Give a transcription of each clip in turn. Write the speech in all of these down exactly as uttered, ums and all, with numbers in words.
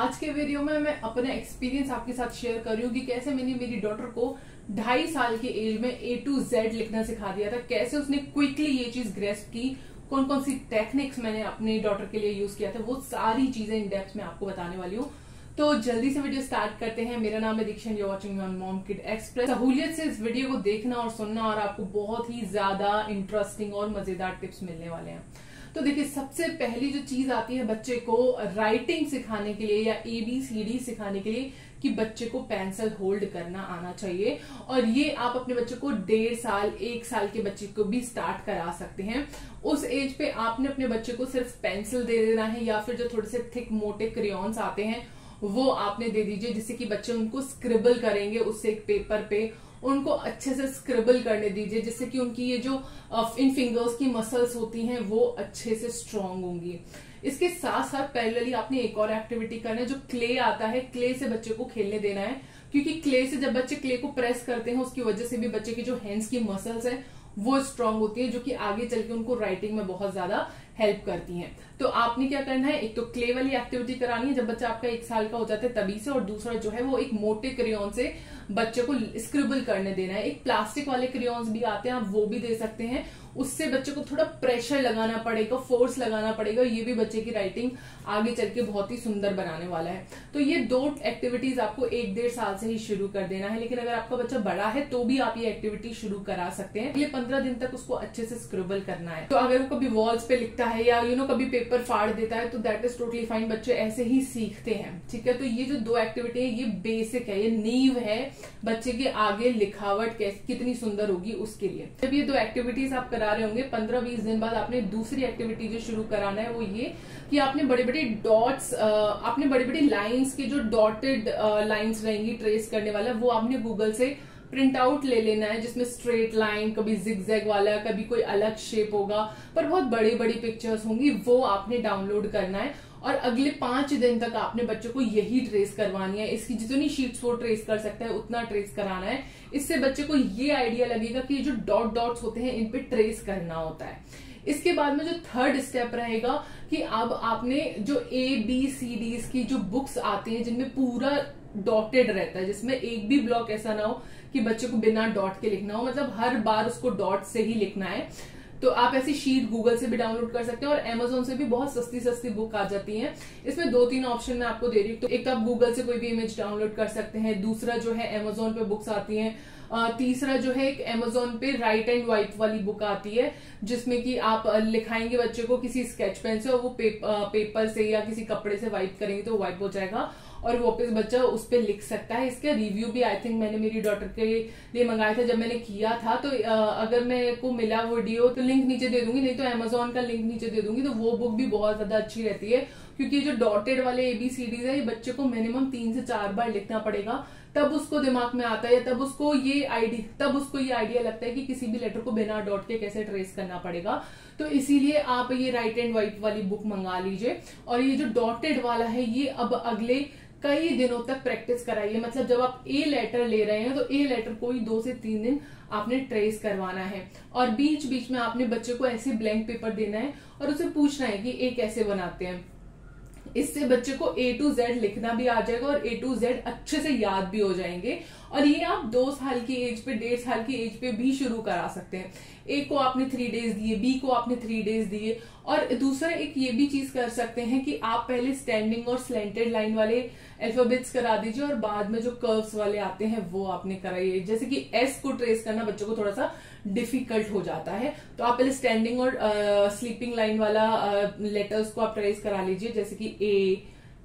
आज के वीडियो में मैं अपना एक्सपीरियंस आपके साथ शेयर कर रही हूँ कि कैसे मैंने मेरी डॉटर को ढाई साल की एज में ए टू जेड लिखना सिखा दिया था, कैसे उसने क्विकली ये चीज ग्रेस्प की, कौन कौन सी टेक्निक्स मैंने अपने डॉटर के लिए यूज किया था, वो सारी चीजें इन डेप्थ में आपको बताने वाली हूँ। तो जल्दी से वीडियो स्टार्ट करते हैं। मेरा नाम है Diksha, you are watching me on mom kid express. सहूलियत से इस वीडियो को देखना और सुनना, और आपको बहुत ही ज्यादा इंटरेस्टिंग और मजेदार टिप्स मिलने वाले हैं। तो देखिए, सबसे पहली जो चीज आती है बच्चे को राइटिंग सिखाने के लिए या ए बी सी डी सिखाने के लिए, कि बच्चे को पेंसिल होल्ड करना आना चाहिए। और ये आप अपने बच्चे को डेढ़ साल एक साल के बच्चे को भी स्टार्ट करा सकते हैं। उस एज पे आपने अपने बच्चे को सिर्फ पेंसिल दे देना है, या फिर जो थोड़े से थिक मोटे क्रेयॉन्स आते हैं वो आपने दे दीजिए, जिससे कि बच्चे उनको स्क्रिबल करेंगे। उससे एक पेपर पे उनको अच्छे से स्क्रिबल करने दीजिए, जिससे कि उनकी ये जो इन फिंगर्स की मसल्स होती हैं वो अच्छे से स्ट्रांग होंगी। इसके साथ साथ पैरेलली आपने एक और एक्टिविटी करना है, जो क्ले आता है, क्ले से बच्चे को खेलने देना है। क्योंकि क्ले से जब बच्चे क्ले को प्रेस करते हैं, उसकी वजह से भी बच्चे की जो हैंड्स की मसल्स है वो स्ट्रांग होती है, जो कि आगे चल के उनको राइटिंग में बहुत ज्यादा हेल्प करती हैं। तो आपने क्या करना है, एक तो क्ले वाली एक्टिविटी करानी है जब बच्चा आपका एक साल का हो जाता है तभी से, और दूसरा जो है वो एक मोटे क्रेयॉन से बच्चे को स्क्रिबल करने देना है। एक प्लास्टिक वाले क्रेयॉन्स भी आते हैं, आप वो भी दे सकते हैं। उससे बच्चे को थोड़ा प्रेशर लगाना पड़ेगा, फोर्स लगाना पड़ेगा। ये भी बच्चे की राइटिंग आगे चल के बहुत ही सुंदर बनाने वाला है। तो ये दो एक्टिविटीज आपको एक डेढ़ साल से ही शुरू कर देना है। लेकिन अगर आपका बच्चा बड़ा है तो भी आप ये एक्टिविटी शुरू करा सकते हैं। ये पंद्रह दिन तक उसको अच्छे से स्क्रिबल करना है। तो अगर वो कभी वॉल्स पे लिखता है या यू नो कभी पेपर फाड़ देता है तो दैट इज टोटली फाइन, बच्चे ऐसे ही सीखते हैं। ठीक है, तो ये जो दो एक्टिविटी है ये बेसिक है, ये नींव है बच्चे के आगे लिखावट कितनी सुंदर होगी उसके लिए। जब ये दो एक्टिविटीज आप करा रहे होंगे, पंद्रह बीस दिन बाद आपने दूसरी एक्टिविटी जो शुरू कराना है वो ये कि आपने बड़े बड़े डॉट्स, आपने बड़े बड़े लाइंस के जो डॉटेड लाइंस रहेंगी ट्रेस करने वाला, वो आपने गूगल से प्रिंट आउट ले लेना है, जिसमें स्ट्रेट लाइन, कभी जिगजैग वाला, कभी कोई अलग शेप होगा, पर बहुत बड़ी बड़ी पिक्चर्स होंगी। वो आपने डाउनलोड करना है और अगले पांच दिन तक आपने बच्चों को यही ट्रेस करवानी है। इसकी जितनी शीट्स वो ट्रेस कर सकता है उतना ट्रेस कराना है। इससे बच्चे को ये आइडिया लगेगा कि जो डॉट डॉट्स होते हैं इन पे ट्रेस करना होता है। इसके बाद में जो थर्ड स्टेप रहेगा कि अब आपने जो ए बी सी डी की जो बुक्स आती हैं जिनमें पूरा डॉटेड रहता है, जिसमें एक भी ब्लॉक ऐसा ना हो कि बच्चे को बिना डॉट के लिखना हो, मतलब हर बार उसको डॉट से ही लिखना है, तो आप ऐसी शीट गूगल से भी डाउनलोड कर सकते हैं। और अमेजोन से भी बहुत सस्ती सस्ती बुक आ जाती हैं। इसमें दो तीन ऑप्शन मैं आपको दे रही हूँ। तो एक तो आप गूगल से कोई भी इमेज डाउनलोड कर सकते हैं, दूसरा जो है अमेजोन पे बुक्स आती हैं, तीसरा जो है एक अमेजोन पे राइट एंड व्हाइट वाली बुक आती है, जिसमें कि आप लिखाएंगे बच्चे को किसी स्केच पेन से और वो पेप, पेपर से या किसी कपड़े से वाइप करेंगे तो वाइप हो जाएगा और वापस बच्चा उस पर लिख सकता है। इसके रिव्यू भी आई थिंक मैंने मेरी डॉटर के लिए मंगाया था जब मैंने किया था। तो अगर मेरे को मिला वो वीडियो तो लिंक नीचे दे दूंगी, नहीं तो अमेजोन का लिंक नीचे दे दूंगी। तो वो बुक भी बहुत ज्यादा अच्छी रहती है, क्योंकि जो डॉटेड वाले एबीसीडीज है ये बच्चे को मिनिमम तीन से चार बार लिखना पड़ेगा, तब उसको दिमाग में आता है, या तब उसको ये आइडिया तब उसको ये आइडिया लगता है कि किसी भी लेटर को बिना डॉट के कैसे ट्रेस करना पड़ेगा। तो इसीलिए आप ये राइट एंड व्हाइट वाली बुक मंगा लीजिए। और ये जो डॉटेड वाला है ये अब अगले कई दिनों तक प्रैक्टिस कराइए, मतलब जब आप ए लेटर ले रहे हैं तो ए लेटर को ही दो से तीन दिन आपने ट्रेस करवाना है। और बीच बीच में आपने बच्चे को ऐसे ब्लैंक पेपर देना है और उसे पूछना है कि ए कैसे बनाते हैं। इससे बच्चे को ए टू जेड लिखना भी आ जाएगा और ए टू जेड अच्छे से याद भी हो जाएंगे। और ये आप दो साल की एज पे, डेढ़ साल की एज पे भी शुरू करा सकते हैं। ए को आपने थ्री डेज दिए, बी को आपने थ्री डेज दिए। और दूसरा एक ये भी चीज कर सकते हैं कि आप पहले स्टैंडिंग और स्लेंटेड लाइन वाले अल्फाबेट्स करा दीजिए और बाद में जो कर्व्स वाले आते हैं वो आपने कराइए। जैसे कि एस को ट्रेस करना बच्चों को थोड़ा सा डिफिकल्ट हो जाता है, तो आप पहले स्टैंडिंग और आ, स्लीपिंग लाइन वाला लेटर्स को आप ट्रेस करा लीजिए, जैसे कि A,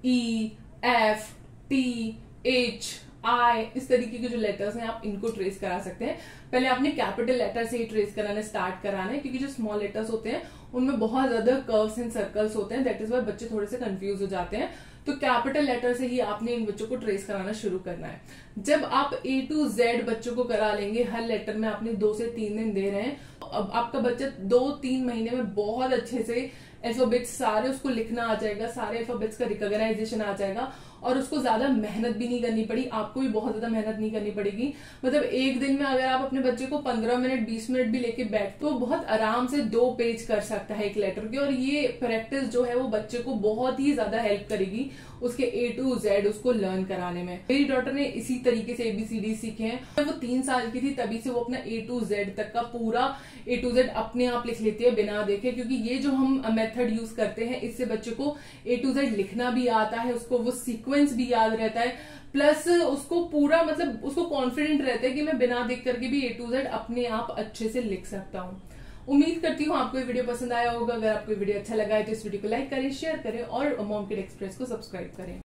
E, F, T, H, I, इस तरीके के जो लेटर्स हैं आप इनको ट्रेस करा सकते हैं। पहले आपने कैपिटल लेटर से ही ट्रेस कराना स्टार्ट कराना है, क्योंकि जो स्मॉल लेटर्स होते हैं उनमें बहुत ज्यादा कर्व्स एंड सर्कल्स होते हैं, दैट इज वाई बच्चे थोड़े से कंफ्यूज हो जाते हैं। तो कैपिटल लेटर से ही आपने इन बच्चों को ट्रेस कराना शुरू करना है। जब आप ए टू जेड बच्चों को करा लेंगे, हर लेटर में आपने दो से तीन दिन दे रहे हैं, अब आपका बच्चा दो तीन महीने में बहुत अच्छे से अल्फाबेट्स सारे उसको लिखना आ जाएगा, सारे अल्फाबेट्स का रिकॉग्नाइजेशन आ जाएगा। और उसको ज्यादा मेहनत भी नहीं करनी पड़ी, आपको भी बहुत ज्यादा मेहनत नहीं करनी पड़ेगी। मतलब एक दिन में अगर आप अपने बच्चे को पंद्रह मिनट बीस मिनट भी लेके बैठ तो बहुत आराम से दो पेज कर सकता है एक लेटर के। और ये प्रैक्टिस जो है वो बच्चे को बहुत ही ज्यादा हेल्प करेगी उसके ए टू जेड उसको लर्न कराने में। मेरी डॉटर ने इसी तरीके से एबीसीडी सीखे हैं। जब वो तीन साल की थी तभी से वो अपना ए टू जेड तक का पूरा ए टू जेड अपने आप लिख लेती है बिना देखे, क्योंकि ये जो हम मेथड यूज करते हैं इससे बच्चे को ए टू जेड लिखना भी आता है, उसको वो सीक्वेंस भी याद रहता है, प्लस उसको पूरा मतलब उसको कॉन्फिडेंट रहता है कि मैं बिना देख करके भी ए टू जेड अपने आप अच्छे से लिख सकता हूँ। उम्मीद करती हूँ आपको ये वीडियो पसंद आया होगा। अगर आपको वीडियो अच्छा लगा है तो इस वीडियो को लाइक करें, शेयर करें और मॉम किड एक्सप्रेस को सब्सक्राइब करें।